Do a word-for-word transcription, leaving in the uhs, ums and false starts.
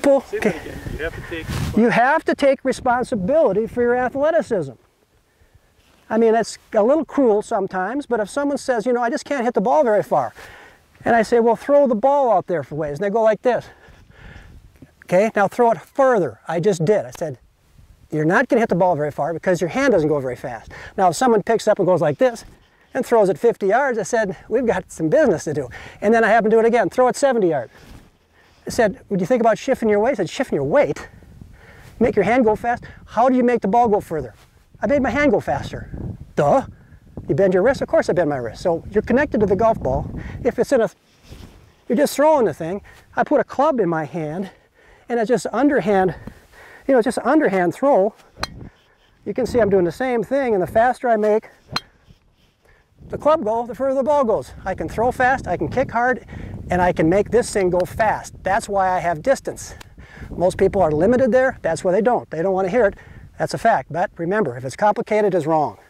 People, you have, to take you have to take responsibility for your athleticism. I mean, that's a little cruel sometimes, but if someone says, you know, I just can't hit the ball very far, and I say, well, throw the ball out there for ways, and they go like this. Okay, now throw it further. I just did. I said, you're not going to hit the ball very far because your hand doesn't go very fast. Now, if someone picks up and goes like this and throws it fifty yards, I said, we've got some business to do. And then I happen to do it again, throw it seventy yards. I said, would you think about shifting your weight? I said, shifting your weight? Make your hand go fast? How do you make the ball go further? I made my hand go faster. Duh. You bend your wrist? Of course I bend my wrist. So you're connected to the golf ball. If it's in a, you're just throwing the thing. I put a club in my hand, and it's just underhand, you know, just underhand throw. You can see I'm doing the same thing, and the faster I make the club go, the further the ball goes. I can throw fast, I can kick hard, and I can make this thing go fast. That's why I have distance. Most people are limited there. That's why they don't. They don't want to hear it. That's a fact. But remember, if it's complicated, it's wrong.